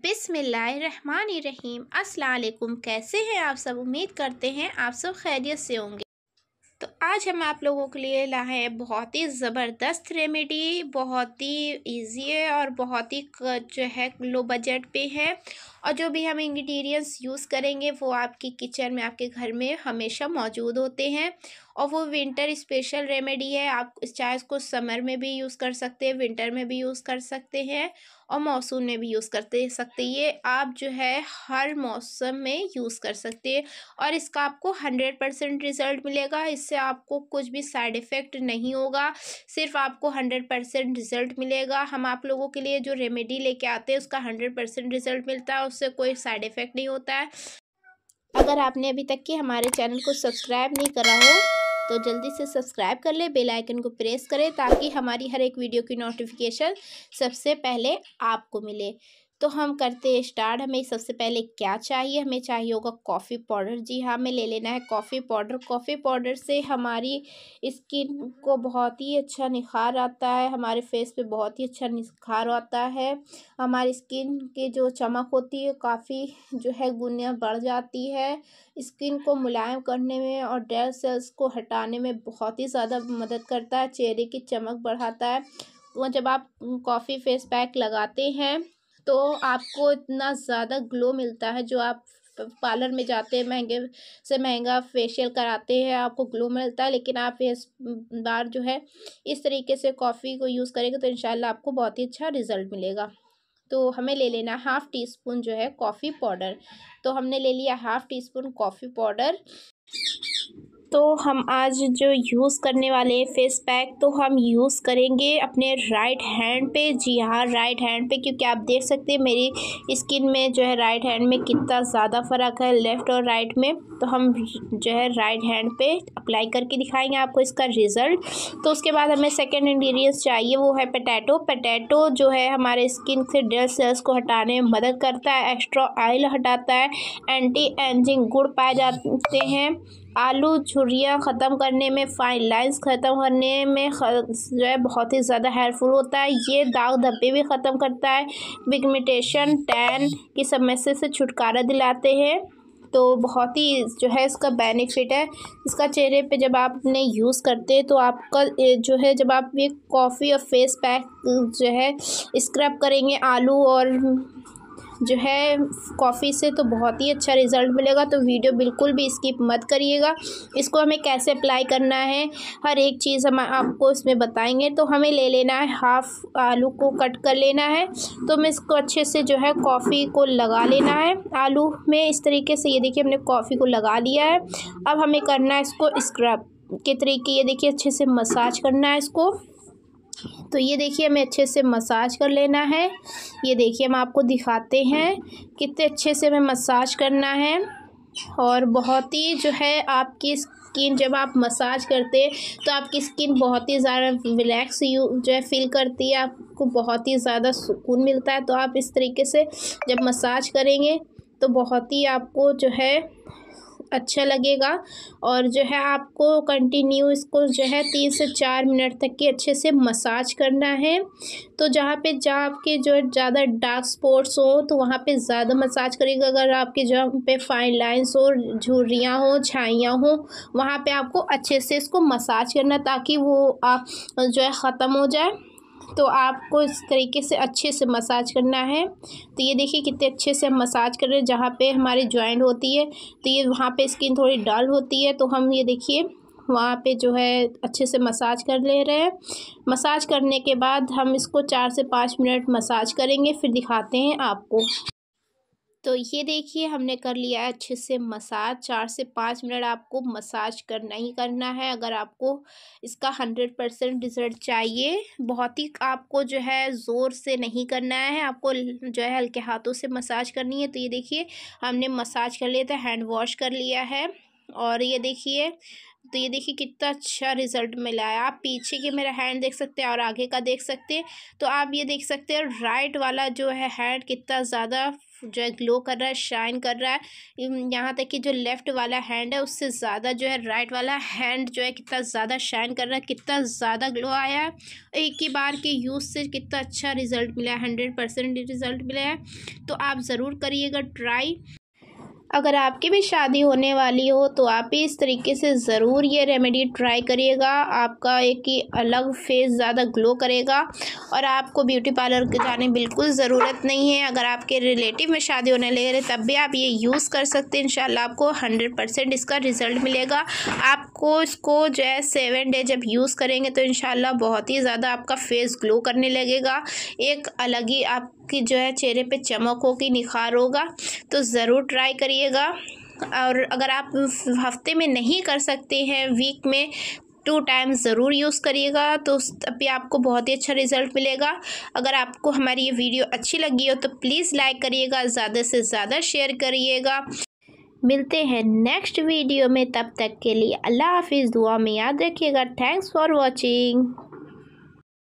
बिस्मिल्लाहिर्रहमानिर्रहीम। अस्सलाम वालेकुम। कैसे हैं आप सब? उम्मीद करते हैं आप सब खैरियत से होंगे। तो आज हम आप लोगों के लिए लाए हैं बहुत ही ज़बरदस्त रेमेडी, बहुत ही इजी है और बहुत ही जो है लो बजट पे है। और जो भी हम इंग्रेडिएंट्स यूज़ करेंगे वो आपकी किचन में, आपके घर में हमेशा मौजूद होते हैं और वो विंटर स्पेशल रेमेडी है। आप चाहे इसको समर में भी यूज़ कर सकते हैं, विंटर में भी यूज़ कर सकते हैं और मौसम में भी यूज़ करते सकते। ये आप जो है हर मौसम में यूज़ कर सकते हैं और इसका आपको 100% रिज़ल्ट मिलेगा। इससे आपको कुछ भी साइड इफ़ेक्ट नहीं होगा, सिर्फ आपको 100% रिज़ल्ट मिलेगा। हम आप लोगों के लिए जो रेमेडी लेके आते हैं उसका 100% रिज़ल्ट मिलता है, उससे कोई साइड इफ़ेक्ट नहीं होता है। अगर आपने अभी तक के हमारे चैनल को सब्सक्राइब नहीं करा हो तो जल्दी से सब्सक्राइब कर ले, बेल आइकन को प्रेस करें ताकि हमारी हर एक वीडियो की नोटिफिकेशन सबसे पहले आपको मिले। तो हम करते हैं स्टार्ट। हमें सबसे पहले क्या चाहिए? हमें चाहिए होगा कॉफ़ी पाउडर। जी हाँ, हमें ले लेना है कॉफ़ी पाउडर। कॉफ़ी पाउडर से हमारी स्किन को बहुत ही अच्छा निखार आता है, हमारे फेस पे बहुत ही अच्छा निखार आता है। हमारी स्किन की जो चमक होती है काफ़ी जो है गुना बढ़ जाती है। स्किन को मुलायम करने में और डेड सेल्स को हटाने में बहुत ही ज़्यादा मदद करता है, चेहरे की चमक बढ़ाता है। वो जब आप कॉफ़ी फेस पैक लगाते हैं तो आपको इतना ज़्यादा ग्लो मिलता है। जो आप पार्लर में जाते हैं, महंगे से महंगा फेशियल कराते हैं, आपको ग्लो मिलता है, लेकिन आप इस बार जो है इस तरीके से कॉफ़ी को यूज़ करेंगे तो इंशाल्लाह आपको बहुत ही अच्छा रिज़ल्ट मिलेगा। तो हमें ले लेना 1/2 टीस्पून जो है कॉफ़ी पाउडर। तो हमने ले लिया 1/2 टीस्पून कॉफ़ी पाउडर। तो हम आज जो यूज़ करने वाले हैं फेस पैक, तो हम यूज़ करेंगे अपने राइट हैंड पे। जी हाँ, राइट हैंड पे, क्योंकि आप देख सकते हैं मेरी स्किन में जो है राइट हैंड में कितना ज़्यादा फ़र्क है लेफ़्ट और राइट में। तो हम जो है राइट हैंड पे अप्लाई करके दिखाएंगे आपको इसका रिज़ल्ट। तो उसके बाद हमें सेकेंड इंग्रीडियंट्स चाहिए, वो है पोटैटो। पोटैटो जो है हमारे स्किन से डेड सेल्स को हटाने में मदद करता है, एक्स्ट्रा ऑयल हटाता है, एंटी एजिंग गुण पाए जाते हैं। आलू झुर्रियाँ ख़त्म करने में, फाइन लाइंस ख़त्म करने में जो है बहुत ही ज़्यादा हेल्पफुल होता है। ये दाग धब्बे भी ख़त्म करता है, पिगमेंटेशन टैन की समस्या से छुटकारा दिलाते हैं। तो बहुत ही जो है इसका बेनिफिट है। इसका चेहरे पे जब आप अपने यूज़ करते हैं तो आपका जो है जब आप ये कॉफ़ी और फेस पैक जो है स्क्रब करेंगे आलू और जो है कॉफ़ी से, तो बहुत ही अच्छा रिज़ल्ट मिलेगा। तो वीडियो बिल्कुल भी स्किप मत करिएगा। इसको हमें कैसे अप्लाई करना है, हर एक चीज़ हम आपको इसमें बताएंगे। तो हमें ले लेना है 1/2 आलू को कट कर लेना है। तो मैं इसको अच्छे से जो है कॉफ़ी को लगा लेना है आलू में, इस तरीके से। ये देखिए हमने कॉफ़ी को लगा लिया है। अब हमें करना है इसको स्क्रब के तरीके। ये देखिए अच्छे से मसाज करना है इसको। तो ये देखिए हमें अच्छे से मसाज कर लेना है। ये देखिए हम आपको दिखाते हैं कितने अच्छे से हमें मसाज करना है। और बहुत ही जो है आपकी स्किन जब आप मसाज करते हैं तो आपकी स्किन बहुत ही ज़्यादा रिलैक्स जो है फील करती है, आपको बहुत ही ज़्यादा सुकून मिलता है। तो आप इस तरीके से जब मसाज करेंगे तो बहुत ही आपको जो है अच्छा लगेगा। और जो है आपको कंटिन्यू इसको जो है 3 से 4 मिनट तक की अच्छे से मसाज करना है। तो जहाँ पे आपके जो ज़्यादा डार्क स्पॉट्स हो तो वहाँ पे ज़्यादा मसाज करेगा। अगर आपके जहाँ पे फाइन लाइंस हो, झुर्रियाँ हो, छाइयाँ हो, वहाँ पे आपको अच्छे से इसको मसाज करना ताकि वो जो है ख़त्म हो जाए। तो आपको इस तरीके से अच्छे से मसाज करना है। तो ये देखिए कितने अच्छे से हम मसाज कर रहे हैं। जहाँ पे हमारे जॉइंट होती है तो ये वहाँ पे स्किन थोड़ी डल होती है, तो हम ये देखिए वहाँ पे जो है अच्छे से मसाज कर ले रहे हैं। मसाज करने के बाद हम इसको 4 से 5 मिनट मसाज करेंगे, फिर दिखाते हैं आपको। तो ये देखिए हमने कर लिया है अच्छे से मसाज। 4 से 5 मिनट आपको मसाज करना ही करना है अगर आपको इसका 100% रिज़ल्ट चाहिए। बहुत ही आपको जो है ज़ोर से नहीं करना है, आपको जो है हल्के हाथों से मसाज करनी है। तो ये देखिए हमने मसाज कर लिया था, हैंड वॉश कर लिया है। और ये देखिए तो ये देखिए कितना अच्छा रिजल्ट मिला है। आप पीछे के मेरा हैंड देख सकते हैं और आगे का देख सकते हैं। तो आप ये देख सकते हैं राइट वाला जो है हैंड कितना ज़्यादा जो है ग्लो कर रहा है, शाइन कर रहा है। यहाँ तक कि जो लेफ़्ट वाला हैंड है उससे ज़्यादा जो है राइट वाला हैंड जो है कितना ज़्यादा शाइन कर रहा है, कितना ज़्यादा ग्लो आया है। एक ही बार के यूज़ से कितना अच्छा रिज़ल्ट मिला है, 100% रिज़ल्ट मिला है। तो आप ज़रूर करिएगा ट्राई। अगर आपकी भी शादी होने वाली हो तो आप भी इस तरीके से ज़रूर ये रेमेडी ट्राई करिएगा। आपका एक ही अलग फेस ज़्यादा ग्लो करेगा और आपको ब्यूटी पार्लर जाने बिल्कुल ज़रूरत नहीं है। अगर आपके रिलेटिव में शादी होने लगे तब भी आप ये यूज़ कर सकते हैं। इंशाल्लाह आपको 100% इसका रिज़ल्ट मिलेगा। आपको इसको जो है 7 डे जब यूज़ करेंगे तो इंशाल्लाह बहुत ही ज़्यादा आपका फेस ग्लो करने लगेगा। एक अलग ही आपकी जो है चेहरे पर चमक होगी, निखार होगा। तो ज़रूर ट्राई करिए। और अगर आप हफ्ते में नहीं कर सकते हैं, वीक में 2 टाइम ज़रूर यूज़ करिएगा तो तभी आपको बहुत ही अच्छा रिज़ल्ट मिलेगा। अगर आपको हमारी ये वीडियो अच्छी लगी हो तो प्लीज़ लाइक करिएगा, ज़्यादा से ज़्यादा शेयर करिएगा। मिलते हैं नेक्स्ट वीडियो में, तब तक के लिए अल्लाह हाफिज़। दुआ में याद रखिएगा। Thanks for watching.